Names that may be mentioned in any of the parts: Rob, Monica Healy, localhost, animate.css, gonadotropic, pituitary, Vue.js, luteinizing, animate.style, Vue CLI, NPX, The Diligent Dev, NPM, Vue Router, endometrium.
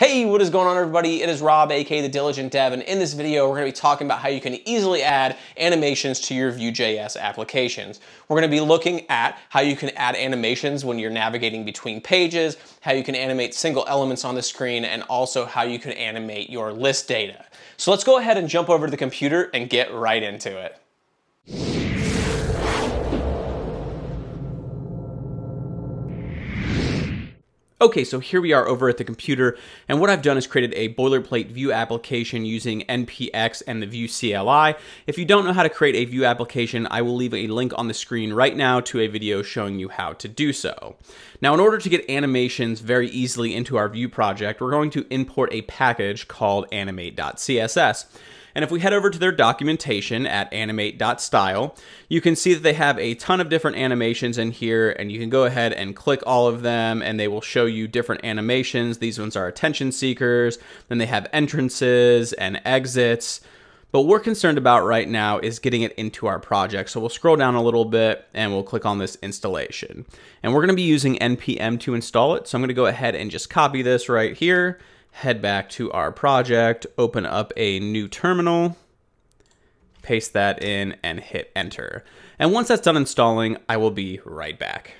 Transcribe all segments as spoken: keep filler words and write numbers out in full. Hey, what is going on everybody? It is Rob, aka The Diligent Dev, and in this video, we're gonna be talking about how you can easily add animations to your Vue.js applications. We're gonna be looking at how you can add animations when you're navigating between pages, how you can animate single elements on the screen, and also how you can animate your list data. So let's go ahead and jump over to the computer and get right into it. Okay, so here we are over at the computer, and what I've done is created a boilerplate Vue application using N P X and the Vue C L I. If you don't know how to create a Vue application, I will leave a link on the screen right now to a video showing you how to do so. Now, in order to get animations very easily into our Vue project, we're going to import a package called animate dot C S S. And if we head over to their documentation at animate dot style, you can see that they have a ton of different animations in here, and you can go ahead and click all of them and they will show you different animations. These ones are attention seekers, then they have entrances and exits. But what we're concerned about right now is getting it into our project. So we'll scroll down a little bit and we'll click on this installation. And we're gonna be using N P M to install it. So I'm gonna go ahead and just copy this right here. Head back to our project, open up a new terminal, paste that in and hit enter. And once that's done installing, I will be right back.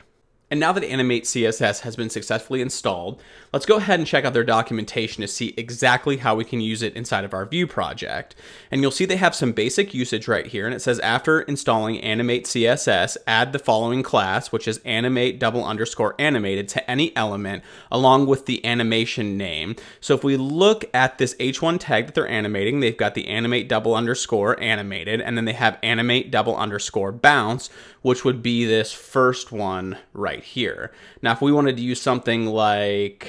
And now that animate dot C S S has been successfully installed, let's go ahead and check out their documentation to see exactly how we can use it inside of our Vue project. And you'll see they have some basic usage right here, and it says after installing animate dot C S S, add the following class, which is animate double underscore animated to any element along with the animation name. So if we look at this H one tag that they're animating, they've got the animate double underscore animated, and then they have animate double underscore bounce, which would be this first one right here. Now, if we wanted to use something like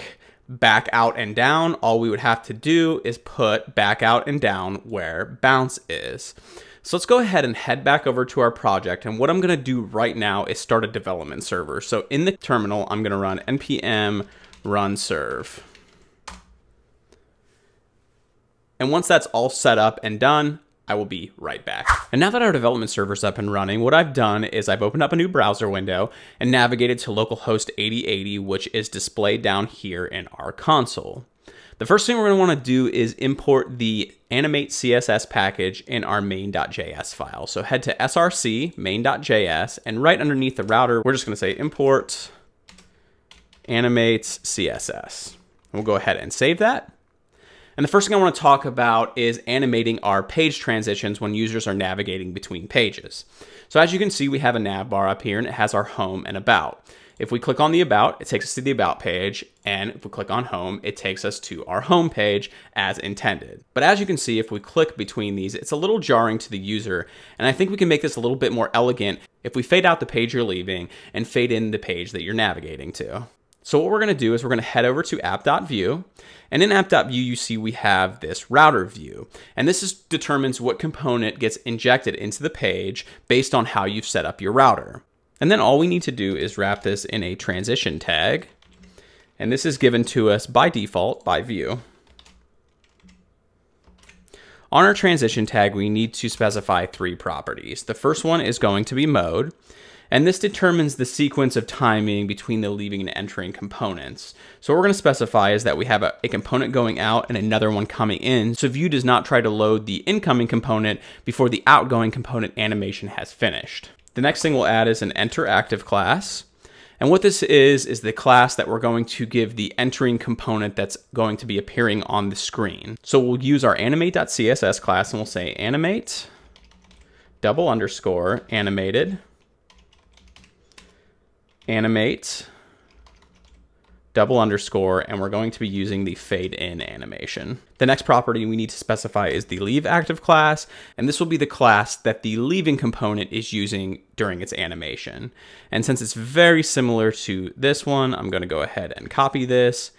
back out and down, all we would have to do is put back out and down where bounce is. So let's go ahead and head back over to our project. And what I'm going to do right now is start a development server. So in the terminal, I'm going to run N P M run serve. And once that's all set up and done, I will be right back. And now that our development server's up and running, what I've done is I've opened up a new browser window and navigated to localhost eighty eighty, which is displayed down here in our console. The first thing we're gonna wanna do is import the animate dot C S S package in our main dot J S file. So head to src main dot J S, and right underneath the router, we're just gonna say import animate dot C S S. We'll go ahead and save that. And the first thing I want to talk about is animating our page transitions when users are navigating between pages. So as you can see, we have a nav bar up here and it has our home and about. If we click on the about, it takes us to the about page. And if we click on home, it takes us to our home page as intended. But as you can see, if we click between these, it's a little jarring to the user. And I think we can make this a little bit more elegant if we fade out the page you're leaving and fade in the page that you're navigating to. So what we're gonna do is we're gonna head over to app dot view, and in app dot view you see we have this router view, and this is, determines what component gets injected into the page based on how you've set up your router. And then all we need to do is wrap this in a transition tag, and this is given to us by default by Vue. On our transition tag, we need to specify three properties. The first one is going to be mode. And this determines the sequence of timing between the leaving and entering components. So what we're gonna specify is that we have a, a component going out and another one coming in. So Vue does not try to load the incoming component before the outgoing component animation has finished. The next thing we'll add is an interactive class. And what this is, is the class that we're going to give the entering component that's going to be appearing on the screen. So we'll use our animate dot C S S class, and we'll say animate double underscore animated. Animate double underscore, and we're going to be using the fade in animation. The next property we need to specify is the leave active class, and this will be the class that the leaving component is using during its animation. And since it's very similar to this one, I'm going to go ahead and copy this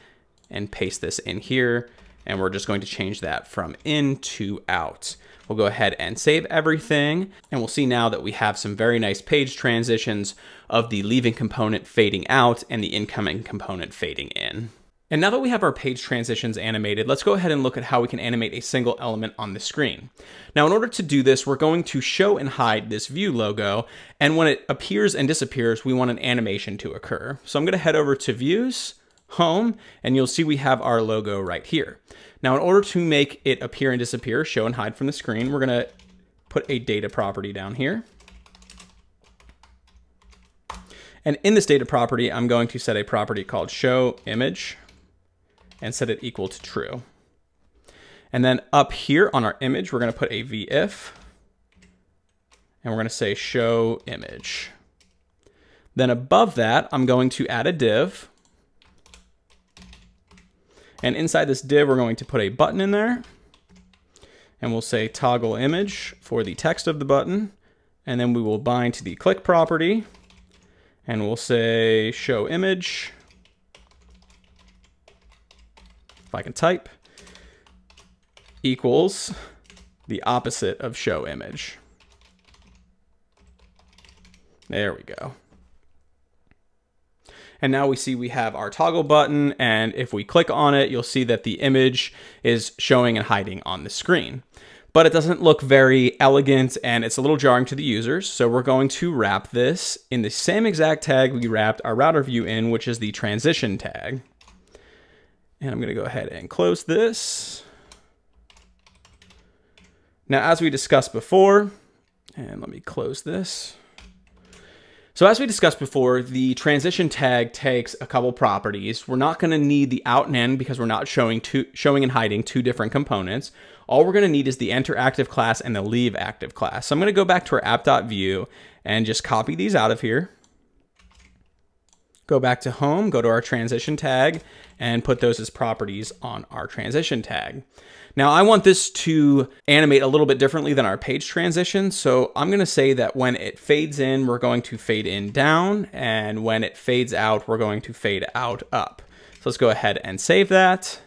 and paste this in here, and we're just going to change that from in to out. We'll go ahead and save everything, and we'll see now that we have some very nice page transitions of the leaving component fading out and the incoming component fading in. And now that we have our page transitions animated, let's go ahead and look at how we can animate a single element on the screen. Now, in order to do this, we're going to show and hide this Vue logo, and when it appears and disappears, we want an animation to occur. So I'm gonna head over to Views, home, and you'll see we have our logo right here. Now, in order to make it appear and disappear, show and hide from the screen, we're gonna put a data property down here. And in this data property, I'm going to set a property called show image and set it equal to true. And then up here on our image, we're gonna put a V if, and we're gonna say show image. Then above that, I'm going to add a div. And inside this div, we're going to put a button in there, and we'll say toggle image for the text of the button. And then we will bind to the click property, and we'll say show image, if I can type, equals the opposite of show image. There we go. And now we see we have our toggle button, and if we click on it, you'll see that the image is showing and hiding on the screen. But it doesn't look very elegant, and it's a little jarring to the users, so we're going to wrap this in the same exact tag we wrapped our router view in, which is the transition tag. And I'm gonna go ahead and close this. Now, as we discussed before, and let me close this. So as we discussed before, the transition tag takes a couple properties. We're not going to need the out and end because we're not showing two, showing and hiding two different components. All we're going to need is the enter active class and the leave active class. So I'm going to go back to our app.view and just copy these out of here. Go back to home, go to our transition tag, and put those as properties on our transition tag. Now I want this to animate a little bit differently than our page transition. So I'm gonna say that when it fades in, we're going to fade in down, and when it fades out, we're going to fade out up. So let's go ahead and save that.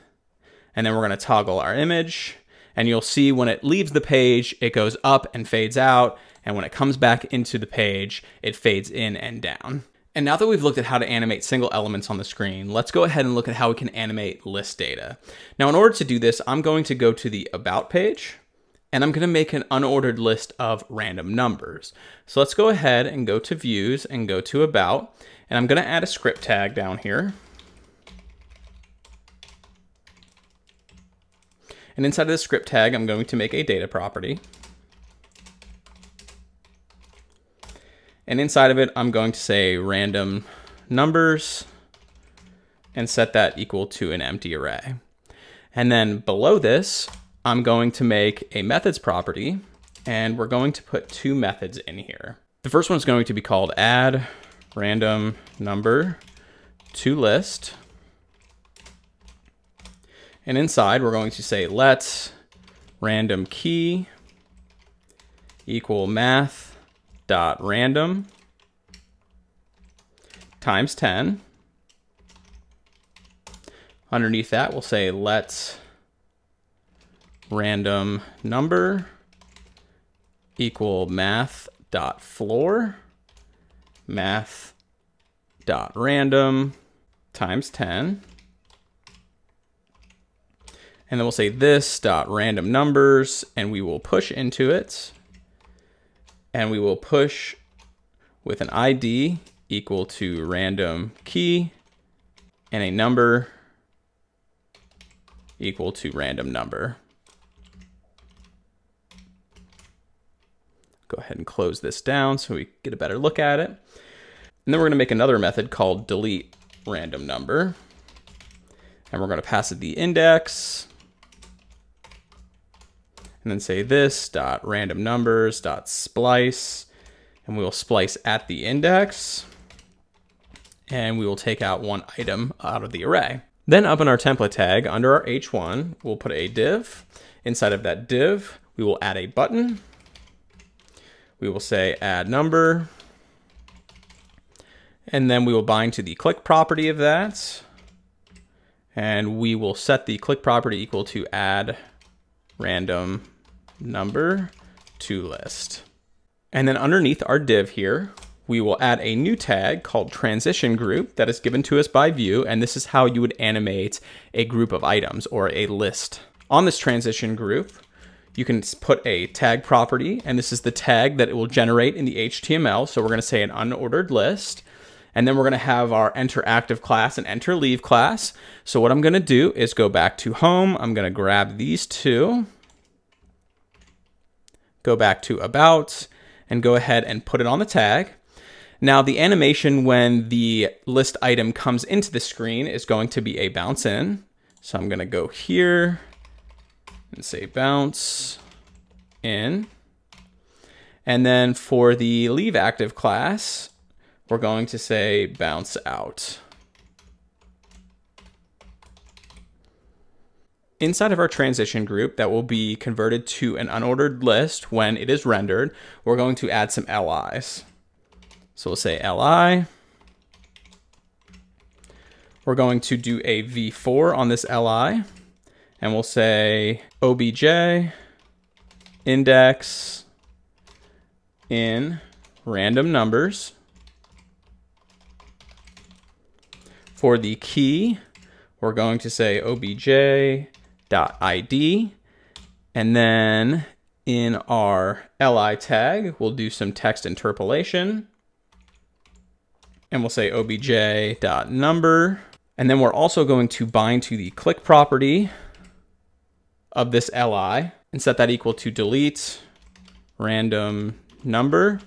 And then we're gonna toggle our image, and you'll see when it leaves the page, it goes up and fades out. And when it comes back into the page, it fades in and down. And now that we've looked at how to animate single elements on the screen, let's go ahead and look at how we can animate list data. Now, in order to do this, I'm going to go to the About page, and I'm gonna make an unordered list of random numbers. So let's go ahead and go to Views and go to About, and I'm gonna add a script tag down here. And inside of the script tag, I'm going to make a data property. And inside of it, I'm going to say random numbers and set that equal to an empty array. And then below this, I'm going to make a methods property, and we're going to put two methods in here. The first one is going to be called add random number to list. And inside, we're going to say let random key equal math dot random times ten. Underneath that, we'll say let random number equal math dot floor math dot random times ten. And then we'll say this dot random numbers, and we will push into it. And we will push with an I D equal to random key and a number equal to random number. Go ahead and close this down so we get a better look at it. And then we're gonna make another method called delete random number. And we're gonna pass it the index, and then say this dot random numbers dot splice, and we will splice at the index, and we will take out one item out of the array. Then up in our template tag under our H one, we'll put a div. Inside of that div, we will add a button. We will say add number, and then we will bind to the click property of that, and we will set the click property equal to add random number to list. And then underneath our div here, we will add a new tag called transition group that is given to us by Vue, and this is how you would animate a group of items or a list. On this transition group, you can put a tag property, and this is the tag that it will generate in the H T M L. So we're gonna say an unordered list, And then we're gonna have our EnterActive class and EnterLeave class. So what I'm gonna do is go back to home. I'm gonna grab these two, go back to about, and go ahead and put it on the tag. Now the animation when the list item comes into the screen is going to be a bounce in. So I'm gonna go here and say bounce in. And then for the leave active class, we're going to say bounce out. Inside of our transition group that will be converted to an unordered list when it is rendered, we're going to add some L Is. So we'll say L I. We're going to do a v four on this L I, and we'll say obj index in random numbers. For the key, we're going to say obj .id, and then in our L I tag, we'll do some text interpolation, and we'll say obj.number, and then we're also going to bind to the click property of this L I and set that equal to delete random number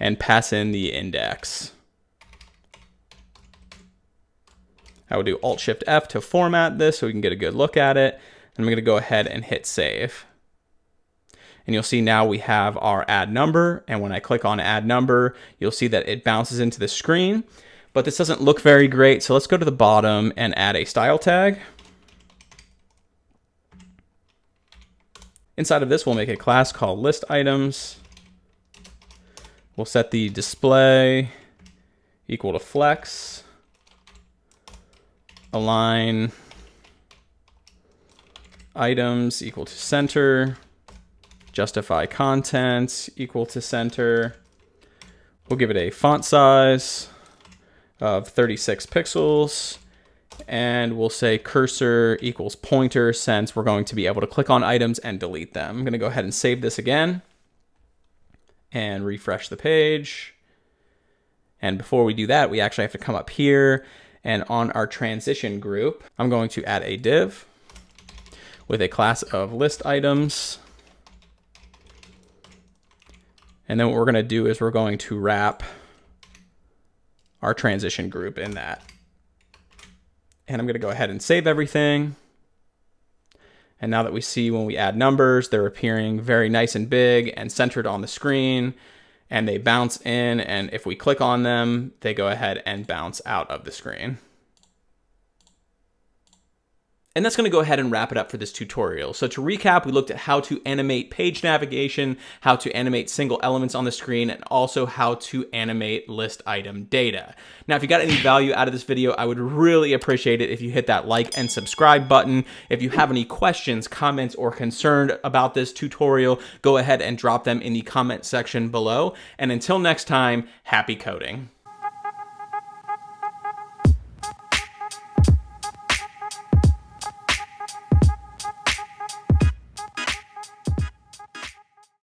and pass in the index. I will do Alt Shift F to format this so we can get a good look at it. And I'm going to go ahead and hit save. And you'll see now we have our add number. And when I click on add number, you'll see that it bounces into the screen, but this doesn't look very great. So let's go to the bottom and add a style tag. Inside of this, we'll make a class called list items. We'll set the display equal to flex. Align items equal to center, justify content equal to center. We'll give it a font size of thirty-six pixels, and we'll say cursor equals pointer since we're going to be able to click on items and delete them. I'm going to go ahead and save this again and refresh the page. And before we do that, we actually have to come up here. And on our transition group, I'm going to add a div with a class of list items. And then what we're going to do is we're going to wrap our transition group in that. And I'm going to go ahead and save everything. And now that we see when we add numbers, they're appearing very nice and big and centered on the screen. And they bounce in, and if we click on them, they go ahead and bounce out of the screen. And that's gonna go ahead and wrap it up for this tutorial. So to recap, we looked at how to animate page navigation, how to animate single elements on the screen, and also how to animate list item data. Now, if you got any value out of this video, I would really appreciate it if you hit that like and subscribe button. If you have any questions, comments, or concerns about this tutorial, go ahead and drop them in the comment section below. And until next time, happy coding.